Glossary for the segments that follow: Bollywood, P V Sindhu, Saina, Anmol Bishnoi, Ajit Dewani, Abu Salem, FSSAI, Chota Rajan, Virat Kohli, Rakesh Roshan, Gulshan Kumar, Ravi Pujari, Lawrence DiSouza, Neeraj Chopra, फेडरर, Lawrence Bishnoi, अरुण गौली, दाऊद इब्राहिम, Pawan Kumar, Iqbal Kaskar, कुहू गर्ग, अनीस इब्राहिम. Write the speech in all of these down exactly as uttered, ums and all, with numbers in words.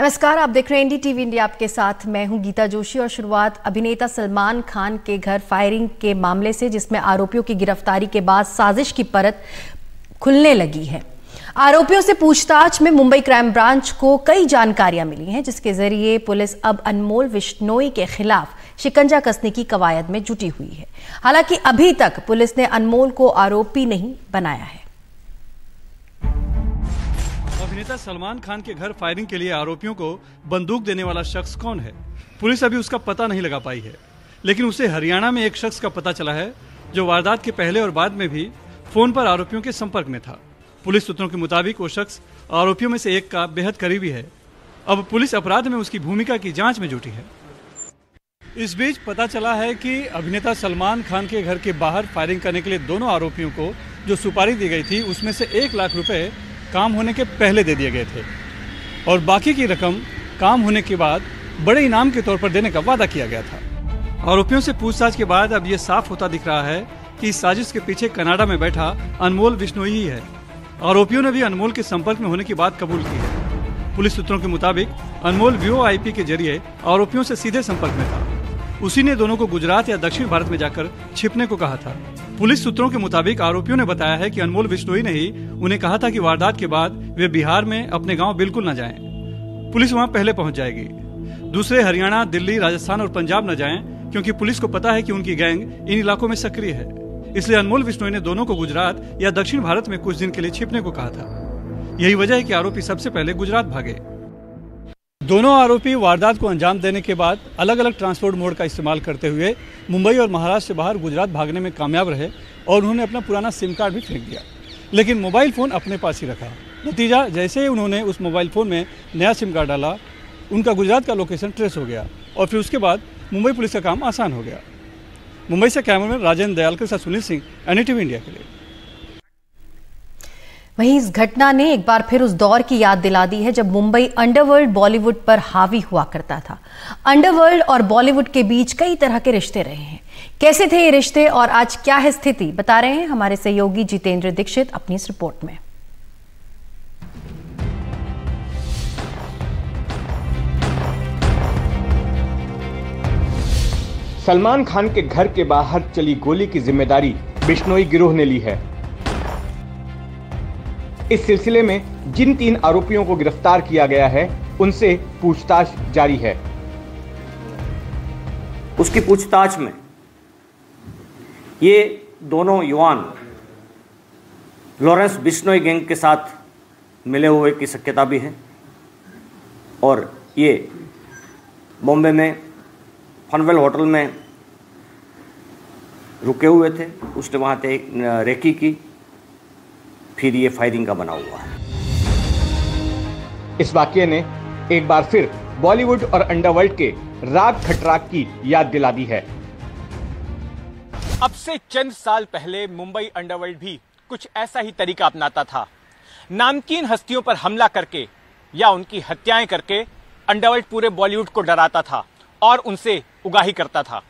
नमस्कार, आप देख रहे हैं एनडीटीवी इंडिया। आपके साथ मैं हूं गीता जोशी और शुरुआत अभिनेता सलमान खान के घर फायरिंग के मामले से, जिसमें आरोपियों की गिरफ्तारी के बाद साजिश की परत खुलने लगी है। आरोपियों से पूछताछ में मुंबई क्राइम ब्रांच को कई जानकारियां मिली हैं, जिसके जरिए पुलिस अब अनमोल बिश्नोई के खिलाफ शिकंजा कसने की कवायद में जुटी हुई है। हालांकि अभी तक पुलिस ने अनमोल को आरोपी नहीं बनाया है। अभिनेता सलमान खान के घर फायरिंग के लिए आरोपियों को बंदूक देने वाला शख्स कौन है, पुलिस अभी उसका पता नहीं लगा पाई है। लेकिन उसे हरियाणा में एक शख्स का पता चला है जो वारदात के पहले और बाद में भी फोन पर आरोपियों के संपर्क में था। पुलिस सूत्रों के मुताबिक वो शख्स आरोपियों में से एक का बेहद करीबी है। अब पुलिस अपराध में उसकी भूमिका की जाँच में जुटी है। इस बीच पता चला है कि अभिनेता सलमान खान के घर के बाहर फायरिंग करने के लिए दोनों आरोपियों को जो सुपारी दी गई थी उसमें से एक लाख रुपये काम होने के पहले दे दिए गए थे और बाकी की रकम काम होने के बाद बड़े इनाम के तौर पर देने का वादा किया गया था। आरोपियों से पूछताछ के बाद अब यह साफ होता दिख रहा है कि इस साजिश के पीछे कनाडा में बैठा अनमोल बिश्नोई ही है। आरोपियों ने भी अनमोल के संपर्क में होने की बात कबूल की है। पुलिस सूत्रों के मुताबिक अनमोल वीओआईपी के जरिए आरोपियों से सीधे संपर्क में था। उसी ने दोनों को गुजरात या दक्षिण भारत में जाकर छिपने को कहा था। पुलिस सूत्रों के मुताबिक आरोपियों ने बताया है कि अनमोल बिश्नोई ने ही उन्हें कहा था कि वारदात के बाद वे बिहार में अपने गांव बिल्कुल न जाएं। पुलिस वहां पहले पहुंच जाएगी। दूसरे हरियाणा, दिल्ली, राजस्थान और पंजाब न जाएं, क्योंकि पुलिस को पता है कि उनकी गैंग इन इलाकों में सक्रिय है। इसलिए अनमोल बिश्नोई ने दोनों को गुजरात या दक्षिण भारत में कुछ दिन के लिए छिपने को कहा था। यही वजह है कि आरोपी सबसे पहले गुजरात भागे। दोनों आरोपी वारदात को अंजाम देने के बाद अलग अलग ट्रांसपोर्ट मोड का इस्तेमाल करते हुए मुंबई और महाराष्ट्र से बाहर गुजरात भागने में कामयाब रहे और उन्होंने अपना पुराना सिम कार्ड भी फेंक दिया, लेकिन मोबाइल फ़ोन अपने पास ही रखा। नतीजा, जैसे ही उन्होंने उस मोबाइल फ़ोन में नया सिम कार्ड डाला, उनका गुजरात का लोकेशन ट्रेस हो गया और फिर उसके बाद मुंबई पुलिस का काम आसान हो गया। मुंबई से कैमरामैन राजेंद्र दयाल के साथ सुनील सिंह, एनडीटीवी इंडिया के लिए। वहीं इस घटना ने एक बार फिर उस दौर की याद दिला दी है जब मुंबई अंडरवर्ल्ड बॉलीवुड पर हावी हुआ करता था। अंडरवर्ल्ड और बॉलीवुड के बीच कई तरह के रिश्ते रहे हैं। कैसे थे ये रिश्ते और आज क्या है स्थिति, बता रहे हैं हमारे सहयोगी जितेंद्र दीक्षित अपनी इस रिपोर्ट में। सलमान खान के घर के बाहर चली गोली की जिम्मेदारी बिश्नोई गिरोह ने ली है। इस सिलसिले में जिन तीन आरोपियों को गिरफ्तार किया गया है उनसे पूछताछ जारी है। उसकी पूछताछ में ये दोनों युवान लॉरेंस बिश्नोई गैंग के साथ मिले हुए की शक्यता भी है और ये बॉम्बे में फनवेल होटल में रुके हुए थे। उसने वहाँ पे रेकी की, फिर ये फायरिंग का बना हुआ है। इस वाकये ने एक बार फिर बॉलीवुड और अंडरवर्ल्ड के राग खटराग की याद दिला दी है। अब से चंद साल पहले मुंबई अंडरवर्ल्ड भी कुछ ऐसा ही तरीका अपनाता था। नामकीन हस्तियों पर हमला करके या उनकी हत्याएं करके अंडरवर्ल्ड पूरे बॉलीवुड को डराता था और उनसे उगाही करता था।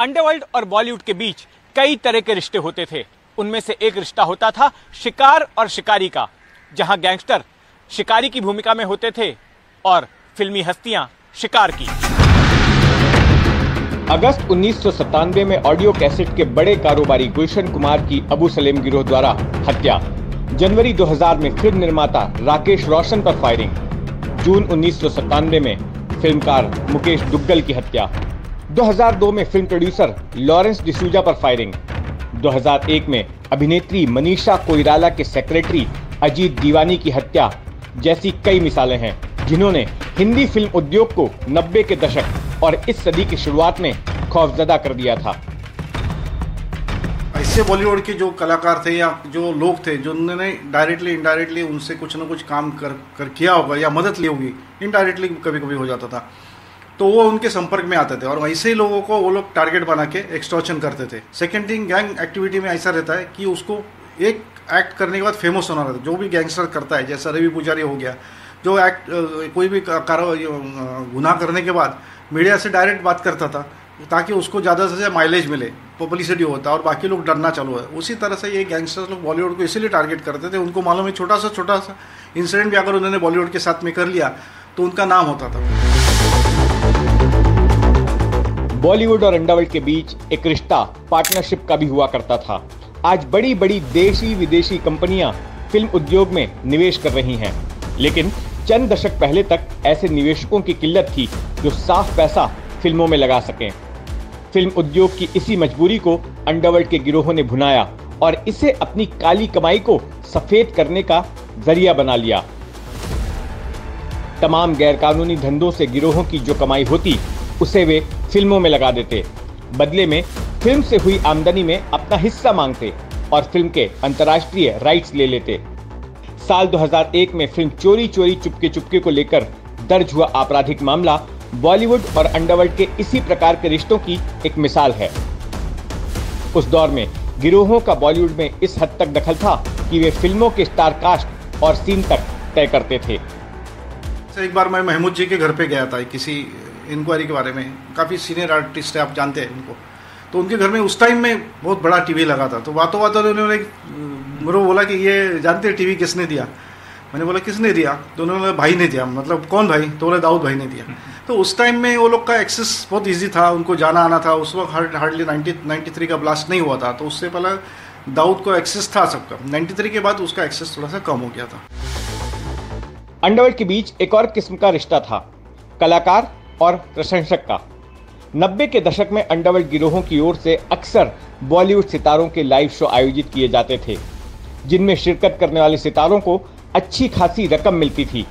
अंडरवर्ल्ड और बॉलीवुड के बीच कई तरह के रिश्ते होते थे। उनमें से एक रिश्ता होता था शिकार और शिकारी का, जहां गैंगस्टर शिकारी की भूमिका में होते थे और फिल्मी हस्तियां शिकार की। अगस्त उन्नीस सौ सत्तानवे में ऑडियो कैसेट के बड़े कारोबारी गुलशन कुमार की अबू सलेम गिरोह द्वारा हत्या, जनवरी दो हजार में फिल्म निर्माता राकेश रोशन पर फायरिंग, जून उन्नीस सौ सत्तानवे में फिल्मकार मुकेश दुग्गल की हत्या, दो हजार दो में फिल्म प्रोड्यूसर लॉरेंस डिसूजा पर फायरिंग, दो हजार एक में अभिनेत्री मनीषा कोइराला के सेक्रेटरी अजीत दीवानी की हत्या जैसी कई मिसालें हैं, जिन्होंने हिंदी फिल्म उद्योग को नब्बे के दशक और इस सदी की शुरुआत में खौफजदा कर दिया था। ऐसे बॉलीवुड के जो कलाकार थे या जो लोग थे जिन्होंने डायरेक्टली इनडायरेक्टली उनसे कुछ ना कुछ काम कर, कर किया होगा या मदद ली होगी, इनडायरेक्टली कभी कभी हो जाता था, तो वो उनके संपर्क में आते थे और वैसे ही लोगों को वो लोग टारगेट बना के एक्सटॉर्शन करते थे। सेकंड थिंग, गैंग एक्टिविटी में ऐसा रहता है कि उसको एक एक्ट करने के बाद फेमस होना रहता है। जो भी गैंगस्टर करता है, जैसा रवि पुजारी हो गया, जो एक्ट कोई भी गुनाह करने के बाद मीडिया से डायरेक्ट बात करता था ताकि उसको ज़्यादा से ज़्यादा माइलेज मिले, पब्लिसिटी होता और बाकी लोग डरना चालू है। उसी तरह से ये गैंगस्टर्स लोग बॉलीवुड को इसीलिए टारगेट करते थे। उनको मालूम है छोटा सा छोटा सा इंसिडेंट भी अगर उन्होंने बॉलीवुड के साथ में कर लिया तो उनका नाम होता था। बॉलीवुड और अंडरवर्ल्ड के बीच एक रिश्ता पार्टनरशिप का भी हुआ करता था। आज बड़ी बड़ी देशी विदेशी कंपनियां फिल्म उद्योग में निवेश कर रही हैं, लेकिन चंद दशक पहले तक ऐसे निवेशकों की किल्लत थी जो साफ पैसा फिल्मों में लगा सकें। फिल्म उद्योग की इसी मजबूरी को अंडरवर्ल्ड के गिरोहों ने भुनाया और इसे अपनी काली कमाई को सफेद करने का जरिया बना लिया। तमाम गैरकानूनी धंधों से गिरोहों की जो कमाई होती उसे वे फिल्मों में लगा देते, बदले में फिल्म से हुई आमदनी में अपना हिस्सा मांगते और फिल्म के अंतर्राष्ट्रीय राइट्स ले लेते। साल दो हज़ार एक में फिल्म चोरी चोरी चुपके चुपके को लेकर दर्ज हुआ आपराधिक मामला बॉलीवुड और अंडरवर्ल्ड के इसी प्रकार के रिश्तों की एक मिसाल है। उस दौर में गिरोहों का बॉलीवुड में इस हद तक दखल था कि वे फिल्मों के स्टार कास्ट और सीन तक तय करते थे। एक बार मैं महमूद जी के घर पे गया था, किसी इंक्वायरी के बारे में, काफी सीनियर आर्टिस्ट है, आप जानते हैं उनको, तो उनके घर में उस टाइम में बहुत बड़ा टीवी लगा था। तो बातों बातों में उन्होंने मुझे बोला कि ये जानते हैं टीवी किसने दिया? मैंने बोला किसने दिया? तो उन्होंने भाई ने दिया। मतलब कौन भाई? तो बोला दाऊद भाई ने दिया। तो उस टाइम में वो लोग का एक्सेस बहुत इजी था, उनको जाना आना था। उस वक्त hard hardly ninety ninety three का ब्लास्ट नहीं हुआ था, तो उससे पहले दाऊद को एक्सेस था सबका। नाइन्टी थ्री के बाद उसका एक्सेस थोड़ा सा कम हो गया था। अंडरवर्ल्ड के बीच एक और किस्म का रिश्ता था, कलाकार और प्रशंसक का। नब्बे के दशक में अंडरवर्ल्ड गिरोहों की ओर से अक्सर बॉलीवुड सितारों के लाइव शो आयोजित किए जाते थे, जिनमें शिरकत करने वाले सितारों को अच्छी खासी रकम मिलती थी।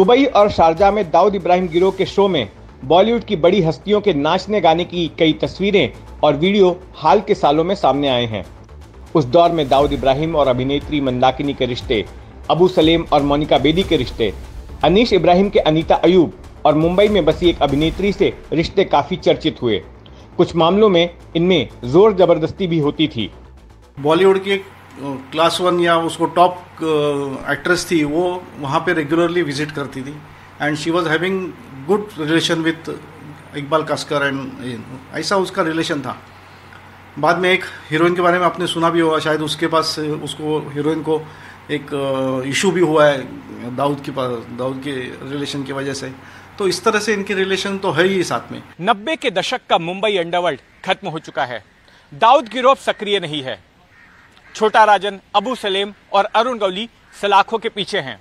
दुबई और शारजा में दाऊद इब्राहिम गिरोह के शो में बॉलीवुड की बड़ी हस्तियों के नाचने गाने की कई तस्वीरें और वीडियो हाल के सालों में सामने आए हैं। उस दौर में दाऊद इब्राहिम और अभिनेत्री मंदाकिनी के रिश्ते, अबू सलेम और मोनिका बेदी के रिश्ते, अनीश इब्राहिम के अनीता अयूब और मुंबई में बसी एक अभिनेत्री से रिश्ते काफी चर्चित हुए। कुछ मामलों में इनमें जोर जबरदस्ती भी होती थी। बॉलीवुड की एक क्लास वन या उसको टॉप एक्ट्रेस थी, वो वहाँ पे रेगुलरली विजिट करती थी and she was having good relation with Iqbal Kaskar and ऐसा उसका रिलेशन था। बाद में एक हीरोइन के बारे में आपने सुना भी होगा, शायद उसके पास उसको हीरोइन को एक इशू भी हुआ है दाऊद के पास, दाऊद के रिलेशन की वजह से। तो इस तरह से इनके रिलेशन तो है ही साथ में। नब्बे के दशक का मुंबई अंडरवर्ल्ड खत्म हो चुका है, दाऊद गिरोह सक्रिय नहीं है। छोटा राजन, अबू सलेम और अरुण गौली सलाखों के पीछे हैं।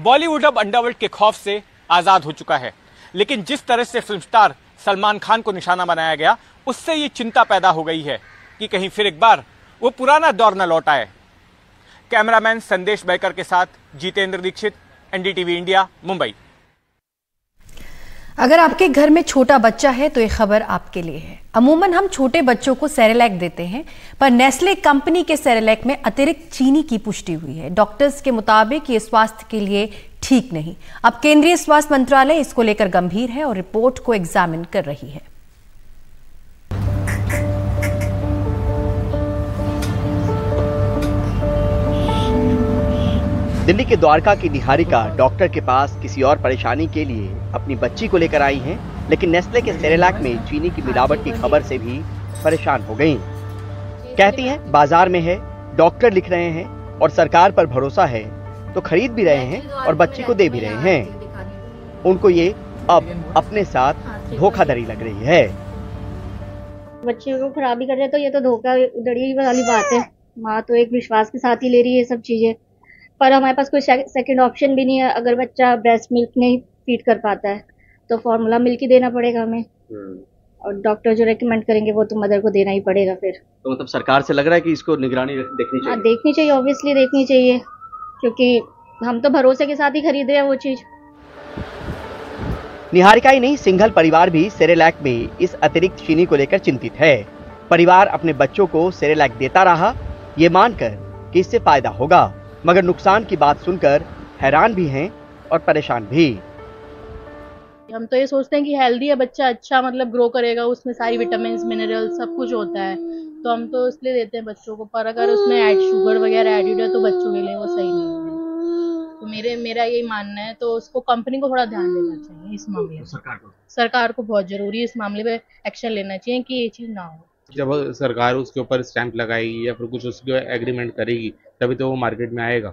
बॉलीवुड अब अंडरवर्ल्ड के खौफ से आजाद हो चुका है, लेकिन जिस तरह से फिल्म स्टार सलमान खान को निशाना बनाया गया, उससे ये चिंता पैदा हो गई है कि कहीं फिर एक बार वो पुराना दौर न लौट आए। कैमरामैन संदेश बैकर के साथ जितेंद्र दीक्षित, एनडीटीवी इंडिया, मुंबई। अगर आपके घर में छोटा बच्चा है तो ये खबर आपके लिए है। अमूमन हम छोटे बच्चों को सेरेलैक देते हैं, पर नेस्ले कंपनी के सेरेलैक में अतिरिक्त चीनी की पुष्टि हुई है। डॉक्टर्स के मुताबिक ये स्वास्थ्य के लिए ठीक नहीं। अब केंद्रीय स्वास्थ्य मंत्रालय इसको लेकर गंभीर है और रिपोर्ट को एग्जामिन कर रही है। दिल्ली के द्वारका की निहारिका डॉक्टर के पास किसी और परेशानी के लिए अपनी बच्ची को लेकर आई हैं, लेकिन नेस्ले के सेरेलैक में चीनी की मिलावट की खबर से भी परेशान हो गईं। कहती हैं बाजार में है, डॉक्टर लिख रहे हैं और सरकार पर भरोसा है, तो खरीद भी रहे हैं और बच्ची को दे भी रहे हैं। उनको ये अब अपने साथ धोखाधड़ी लग रही है। बच्चे को खराबी कर रहे तो ये तो धोखाधड़ी वाली बात है। माँ तो एक विश्वास के साथ ही ले रही है सब चीजें, पर हमारे पास कोई सेकंड ऑप्शन भी नहीं है। अगर बच्चा ब्रेस्ट मिल्क नहीं फीड कर पाता है तो फॉर्मूला मिल्क ही देना पड़ेगा हमें, और डॉक्टर जो रेकमेंड करेंगे वो तो मदर को देना ही पड़ेगा फिर। तो मतलब सरकार से लग रहा है कि इसको निगरानी देखनी चाहिए। हाँ, देखनी चाहिए, ऑब्वियसली देखनी चाहिए, क्योंकि हम तो भरोसे के साथ ही खरीद रहे हैं वो चीज। निहारिका ही नहीं, सिंघल परिवार भी सेरेलैक में इस अतिरिक्त चीनी को लेकर चिंतित है। परिवार अपने बच्चों को सेरेलैक देता रहा, ये मानकर कि इससे फायदा होगा, मगर नुकसान की बात सुनकर हैरान भी हैं और परेशान भी। हम तो ये सोचते हैं कि हेल्दी है बच्चा, अच्छा मतलब ग्रो करेगा, उसमें सारी विटामिन मिनरल सब कुछ होता है, तो हम तो इसलिए देते हैं बच्चों को। पर अगर उसमें ऐड शुगर वगैरह एडिड है तो बच्चों के लिए वो सही नहीं है। तो मेरे मेरा यही मानना है, तो उसको कंपनी को थोड़ा ध्यान देना चाहिए इस मामले में, सरकार को सरकार को बहुत जरूरी है इस मामले पर एक्शन लेना चाहिए कि ये चीज ना हो। जब सरकार उसके ऊपर स्टैंप लगाएगी या फिर कुछ उसके एग्रीमेंट करेगी तभी तो वो मार्केट में आएगा।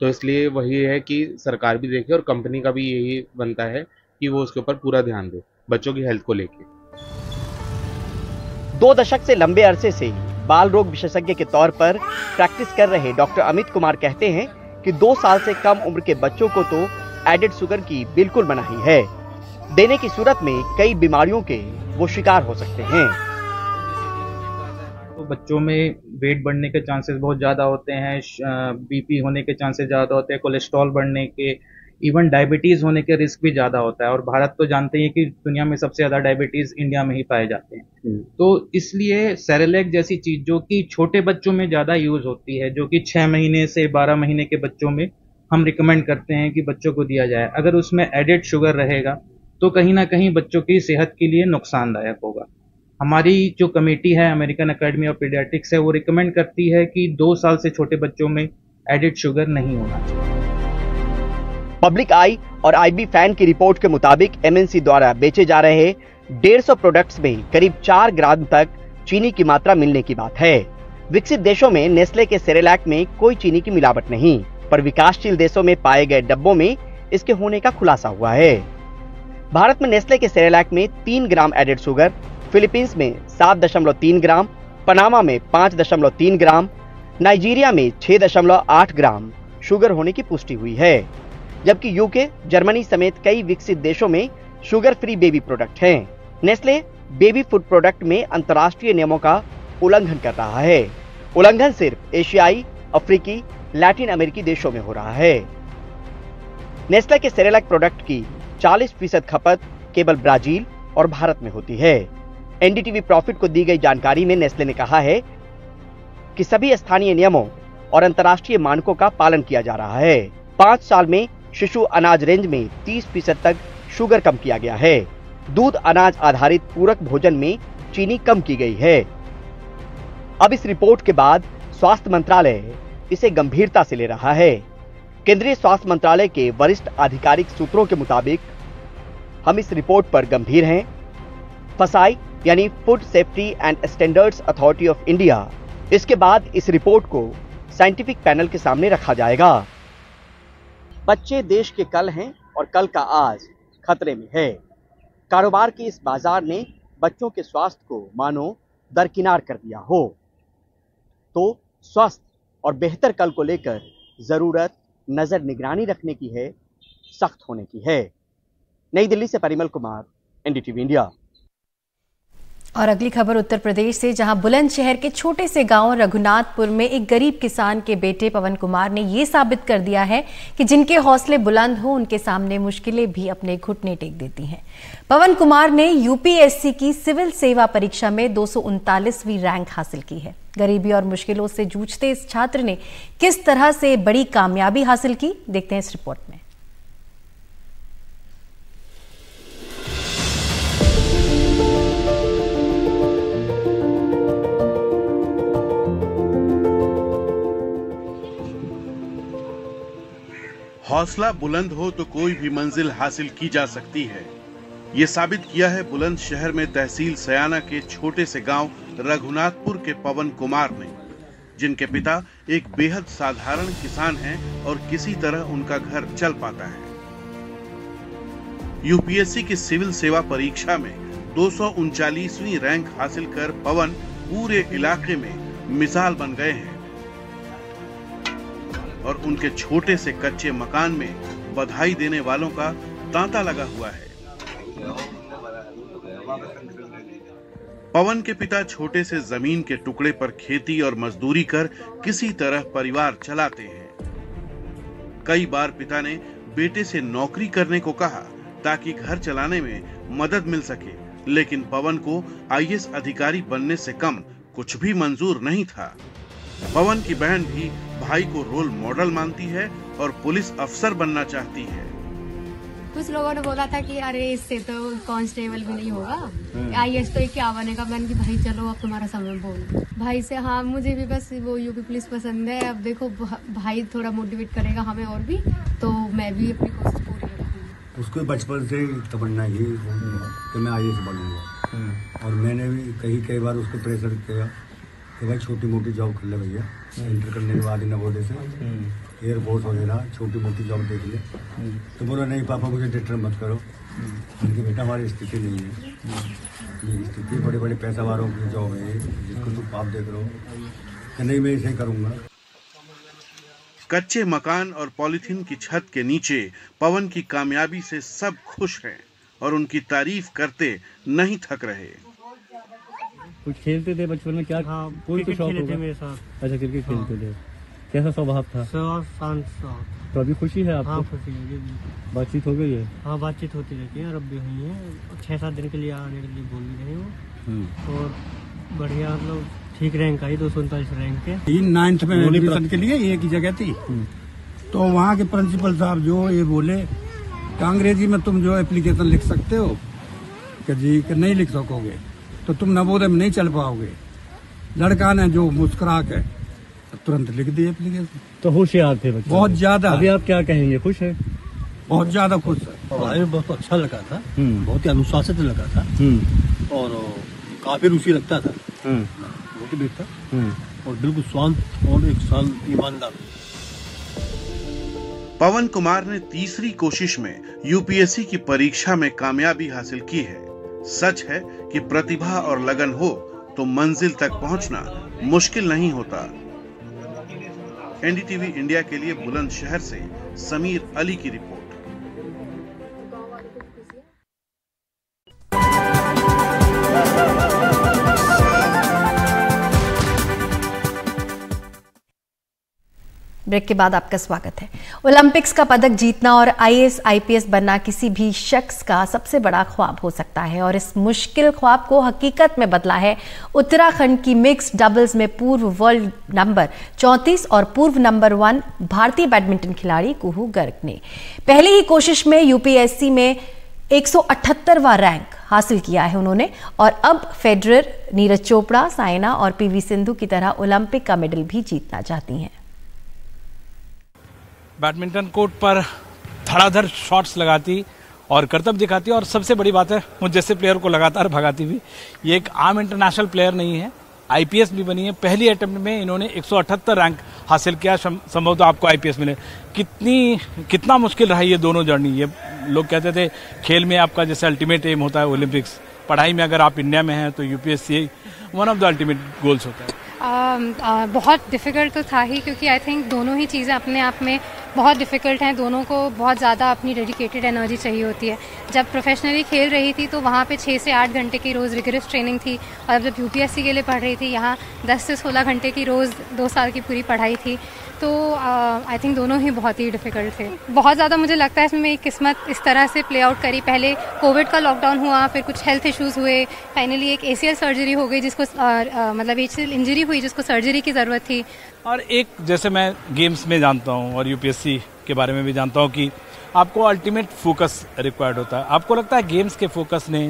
तो इसलिए वही है कि सरकार भी देखे और कंपनी का भी यही बनता है कि वो उसके ऊपर पूरा ध्यान दे बच्चों की हेल्थ को लेके। दो दशक से लंबे अरसे से ही बाल रोग विशेषज्ञ के तौर पर प्रैक्टिस कर रहे डॉक्टर अमित कुमार कहते हैं कि दो साल से कम उम्र के बच्चों को तो एडेड शुगर की बिल्कुल मनाही है। देने की सूरत में कई बीमारियों के वो शिकार हो सकते हैं। तो बच्चों में वेट बढ़ने के चांसेस बहुत ज़्यादा होते हैं, बीपी होने के चांसेस ज़्यादा होते हैं, कोलेस्ट्रॉल बढ़ने के, इवन डायबिटीज़ होने के रिस्क भी ज़्यादा होता है। और भारत तो जानते हैं कि दुनिया में सबसे ज़्यादा डायबिटीज़ इंडिया में ही पाए जाते हैं। तो इसलिए सेरेलैक जैसी चीज़ जो कि छोटे बच्चों में ज़्यादा यूज़ होती है, जो कि छः महीने से बारह महीने के बच्चों में हम रिकमेंड करते हैं कि बच्चों को दिया जाए, अगर उसमें एडेड शुगर रहेगा तो कहीं ना कहीं बच्चों की सेहत के लिए नुकसानदायक होगा। हमारी जो कमेटी है अमेरिकन एकेडमी ऑफ पीडियाट्रिक्स है, वो रिकमेंड करती है कि दो साल से छोटे बच्चों में एडेड शुगर नहीं होना चाहिए। पब्लिक आई और आईबी फैन की रिपोर्ट के मुताबिक एमएनसी द्वारा बेचे जा रहे डेढ़ सौ प्रोडक्ट्स में करीब चार ग्राम तक चीनी की मात्रा मिलने की बात है। विकसित देशों में नेस्ले के सेरेलैक में कोई चीनी की मिलावट नहीं, पर विकासशील देशों में पाए गए डब्बों में इसके होने का खुलासा हुआ है। भारत में नेस्ले के सेरेलैक में तीन ग्राम एडेड शुगर, फिलीपींस में सात दशमलव तीन ग्राम, पनामा में पाँच दशमलव तीन ग्राम, नाइजीरिया में छह दशमलव आठ ग्राम शुगर होने की पुष्टि हुई है, जबकि यूके, जर्मनी समेत कई विकसित देशों में शुगर फ्री बेबी प्रोडक्ट हैं। नेस्ले बेबी फूड प्रोडक्ट में अंतर्राष्ट्रीय नियमों का उल्लंघन कर रहा है। उल्लंघन सिर्फ एशियाई, अफ्रीकी, लैटिन अमेरिकी देशों में हो रहा है। नेस्ले के सेरेलैक प्रोडक्ट की चालीस फीसद खपत केवल ब्राजील और भारत में होती है। एनडीटीवी प्रॉफिट को दी गई जानकारी में नेस्ले ने कहा है कि सभी स्थानीय नियमों और अंतर्राष्ट्रीय मानकों का पालन किया जा रहा है। पाँच साल में शिशु अनाज रेंज में तीस फीसद तक शुगर कम किया गया है। दूध अनाज आधारित पूरक भोजन में चीनी कम की गई है। अब इस रिपोर्ट के बाद स्वास्थ्य मंत्रालय इसे गंभीरता से ले रहा है। केंद्रीय स्वास्थ्य मंत्रालय के वरिष्ठ आधिकारिक सूत्रों के मुताबिक हम इस रिपोर्ट पर गंभीर हैं। फसाई यानी food safety and standards authority of India, इसके बाद इस रिपोर्ट को साइंटिफिक पैनल के सामने रखा जाएगा। बच्चे देश के कल हैं और कल का आज खतरे में है। कारोबार के इस बाजार ने बच्चों के स्वास्थ्य को मानो दरकिनार कर दिया हो। तो स्वस्थ और बेहतर कल को लेकर जरूरत नजर निगरानी रखने की है, सख्त होने की है। नई दिल्ली से परिमल कुमार, एनडीटीवी इंडिया। और अगली खबर उत्तर प्रदेश से, जहां बुलंदशहर के छोटे से गांव रघुनाथपुर में एक गरीब किसान के बेटे पवन कुमार ने ये साबित कर दिया है कि जिनके हौसले बुलंद हो उनके सामने मुश्किलें भी अपने घुटने टेक देती हैं। पवन कुमार ने यूपीएससी की सिविल सेवा परीक्षा में दो सौ उनतालीसवीं रैंक हासिल की है। गरीबी और मुश्किलों से जूझते इस छात्र ने किस तरह से बड़ी कामयाबी हासिल की, देखते हैं इस रिपोर्ट में। हौसला बुलंद हो तो कोई भी मंजिल हासिल की जा सकती है। ये साबित किया है बुलंदशहर में तहसील सयाना के छोटे से गांव रघुनाथपुर के पवन कुमार ने, जिनके पिता एक बेहद साधारण किसान हैं और किसी तरह उनका घर चल पाता है। यूपीएससी की सिविल सेवा परीक्षा में दो सौ उनचालीसवीं रैंक हासिल कर पवन पूरे इलाके में मिसाल बन गए हैं और उनके छोटे से कच्चे मकान में बधाई देने वालों का तांता लगा हुआ है। पवन के पिता छोटे से जमीन के टुकड़े पर खेती और मजदूरी कर किसी तरह परिवार चलाते हैं। कई बार पिता ने बेटे से नौकरी करने को कहा ताकि घर चलाने में मदद मिल सके, लेकिन पवन को आईएएस अधिकारी बनने से कम कुछ भी मंजूर नहीं था। पवन की बहन भी भाई को रोल मॉडल मानती है और पुलिस अफसर बनना चाहती है। कुछ लोगों ने बोला था कि अरे इससे तो कांस्टेबल भी नहीं होगा, आईएएस तो क्या बनेगा। मैंने कि भाई चलो अब तुम्हारा समय बोल भाई से, हाँ मुझे भी बस वो यूपी पुलिस पसंद है, अब देखो भाई थोड़ा मोटिवेट करेगा हमें और भी, तो मैं भी अपनी कोशिश पूरी करूँगी। उसको बचपन से तमन्ना यही कि मैं आईएएस बनूंगा। और मैंने भी कई कई बार उसको प्रेशर किया कि भाई छोटी मोटी जॉब कर ले भैया, इंटर करने के बाद नवोदय से एयरपोर्ट वगैरह छोटी मोटी जॉब देख ले। तो बोला नहीं पापा मुझे डिस्टर्ब मत करो, उनकी बेटा हमारी स्थिति नहीं है, ये स्थिति बड़े बड़े पैसा वालों की जॉब है जिसको तुम पाप देख रहे हो, कि नहीं मैं इसे करूँगा। कच्चे मकान और पॉलीथीन की छत के नीचे पवन की कामयाबी से सब खुश हैं और उनकी तारीफ करते नहीं थक रहे। कुछ खेलते थे बचपन में क्या? हाँ, कोई तो शौक होगा मेरे साथ। अच्छा क्रिकेट खेलते हाँ। थे, कैसा स्वभाव था? शांत स्वभाव। तो अभी खुशी है आपको? हाँ, खुशी है। बातचीत हो गई है? हाँ बातचीत होती रहती है और अब भी हुई है, छः सात दिन के लिए आने के लिए बोल भी रहे हो और बढ़िया मतलब ठीक रैंक आई दो सौ उनतालीस रैंक के। तीन नाइन्थ में एडमिशन के लिए एक ही जगह थी तो वहाँ के प्रिंसिपल साहब जो ये बोले अंग्रेजी में तुम जो एप्लीकेशन लिख सकते हो कि जी कि नहीं लिख सकोगे तो तुम नवोदय में नहीं चल पाओगे। लड़का ने जो मुस्कुरा के तुरंत लिख दी एप्लीकेशन। तो होशियार थे बच्चे बहुत ज्यादा। अभी आप क्या कहेंगे, खुश है? बहुत ज्यादा खुश है। पढ़ाई में बहुत अच्छा लगा था, बहुत ही अनुशासित लगा था और काफी रुचि रखता था, बहुत ही देखता और बिल्कुल शांत और एक शांत ईमानदार। पवन कुमार ने तीसरी कोशिश में यूपीएससी की परीक्षा में कामयाबी हासिल की है। सच है कि प्रतिभा और लगन हो तो मंजिल तक पहुंचना मुश्किल नहीं होता। एनडीटीवी इंडिया के लिए बुलंदशहर से समीर अली की रिपोर्ट। ब्रेक के बाद आपका स्वागत है। ओलंपिक्स का पदक जीतना और I A S I P S बनना किसी भी शख्स का सबसे बड़ा ख्वाब हो सकता है और इस मुश्किल ख्वाब को हकीकत में बदला है उत्तराखंड की मिक्स्ड डबल्स में पूर्व वर्ल्ड नंबर चौंतीस और पूर्व नंबर वन भारतीय बैडमिंटन खिलाड़ी कुहू गर्ग ने। पहली ही कोशिश में यूपीएससी में एक सौ अठहत्तरवां रैंक हासिल किया है उन्होंने और अब फेडरर, नीरज चोपड़ा, साइना और पी वी सिंधु की तरह ओलंपिक का मेडल भी जीतना चाहती हैं। बैडमिंटन कोर्ट पर धड़ाधड़ शॉट्स लगाती और करतब दिखाती और सबसे बड़ी बात है मुझ जैसे प्लेयर को लगातार भगाती भी। ये एक आम इंटरनेशनल प्लेयर नहीं है, आईपीएस भी बनी है। पहली अटेम्प्ट में इन्होंने एक सौ अठहत्तर रैंक हासिल किया, संभवतः आपको आईपीएस मिले। कितनी कितना मुश्किल रहा ये दोनों जर्नी। ये लोग कहते थे खेल में आपका जैसे अल्टीमेट एम होता है ओलंपिक्स, पढ़ाई में अगर आप इंडिया में हैं तो UPSC one of the ultimate goals होता है। Uh, uh, बहुत डिफ़िकल्ट तो था ही, क्योंकि आई थिंक दोनों ही चीज़ें अपने आप में बहुत डिफ़िकल्ट हैं। दोनों को बहुत ज़्यादा अपनी डेडिकेटेड एनर्जी चाहिए होती है। जब प्रोफेशनली खेल रही थी तो वहाँ पे छः से आठ घंटे की रोज़ रिगरस ट्रेनिंग थी और जब यूपीएससी के लिए पढ़ रही थी यहाँ दस से सोलह घंटे की रोज़ दो साल की पूरी पढ़ाई थी। तो आई uh, थिंक दोनों ही बहुत ही डिफ़िकल्ट थे। बहुत ज़्यादा मुझे लगता है इसमें मेरी किस्मत इस तरह से प्ले आउट करी। पहले कोविड का लॉकडाउन हुआ, फिर कुछ हेल्थ इश्यूज़ हुए, फाइनली एक एसीएल सर्जरी हो गई जिसको uh, uh, मतलब एसीएल इंजरी हुई जिसको सर्जरी की ज़रूरत थी। और एक जैसे मैं गेम्स में जानता हूँ और यूपीएससी के बारे में भी जानता हूँ कि आपको अल्टीमेट फोकस रिक्वायर्ड होता है। आपको लगता है गेम्स के फोकस ने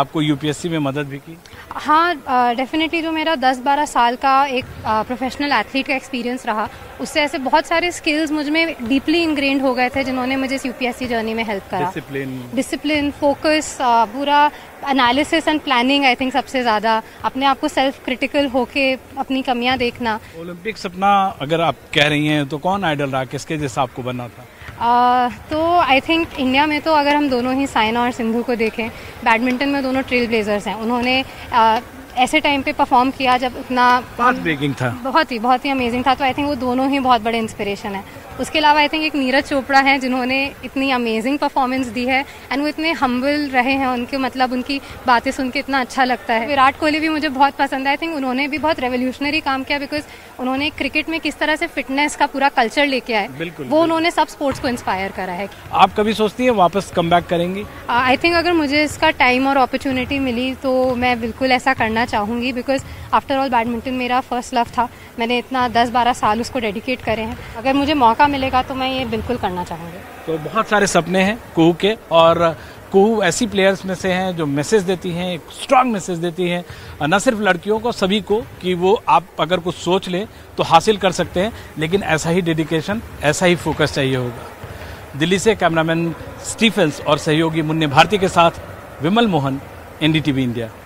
आपको यूपीएससी में मदद भी की? हाँ डेफिनेटली। जो मेरा दस बारह साल का एक प्रोफेशनल एथलीट का एक्सपीरियंस रहा उससे ऐसे बहुत सारे स्किल्स मुझ में डीपली इंग्रेंड हो गए थे जिन्होंने मुझे इस यूपीएससी जर्नी में हेल्प करा। डिसिप्लिन डिसिप्लिन फोकस, पूरा analysis and planning. I think सबसे ज़्यादा अपने आप को सेल्फ क्रिटिकल होके अपनी कमियाँ देखना। ओलंपिक्स अपना अगर आप कह रही हैं तो कौन आइडल रहा, किसके जैसा आपको बनना था? आ, तो आई थिंक इंडिया में तो अगर हम दोनों ही साइना और सिंधु को देखें, बैडमिंटन में दोनों ट्रेल ब्लेजर्स हैं। उन्होंने आ, ऐसे टाइम पे परफॉर्म किया जब इतना पाथ ब्रेकिंग था, बहुत ही बहुत ही अमेजिंग था। तो आई थिंक वो दोनों ही बहुत बड़े इंस्पिरेशन हैं। उसके अलावा आई थिंक एक नीरज चोपड़ा हैं जिन्होंने इतनी अमेजिंग परफॉर्मेंस दी है एंड वो इतने हम्बल रहे हैं। उनके मतलब उनकी बातें सुन के इतना अच्छा लगता है। विराट कोहली भी मुझे बहुत पसंद है। आई थिंक उन्होंने भी बहुत रेवोल्यूशनरी काम किया बिकॉज उन्होंने क्रिकेट में किस तरह से फिटनेस का पूरा कल्चर लेके आए, वो उन्होंने सब स्पोर्ट्स को इंस्पायर करा है। आप कभी सोचती हैं वापस कम बैक करेंगी? आई थिंक अगर मुझे इसका टाइम और अपॉर्चुनिटी मिली तो मैं बिल्कुल ऐसा करना चाहूँगी बिकॉज आफ्टर ऑल बैडमिंटन मेरा फर्स्ट लव था। मैंने इतना दस बारह साल उसको डेडिकेट करे हैं। अगर मुझे मौका मिलेगा तो मैं ये बिल्कुल करना चाहूँगी। तो बहुत सारे सपने हैं कुहू के और कुहू ऐसी प्लेयर्स में से हैं जो मैसेज देती हैं, एक स्ट्रांग मैसेज देती हैं न सिर्फ लड़कियों को, सभी को कि वो आप अगर कुछ सोच लें तो हासिल कर सकते हैं, लेकिन ऐसा ही डेडिकेशन, ऐसा ही फोकस चाहिए होगा। दिल्ली से कैमरामैन स्टीफेंस और सहयोगी मुन्ने भारती के साथ Vimal Mohan, N D T V India.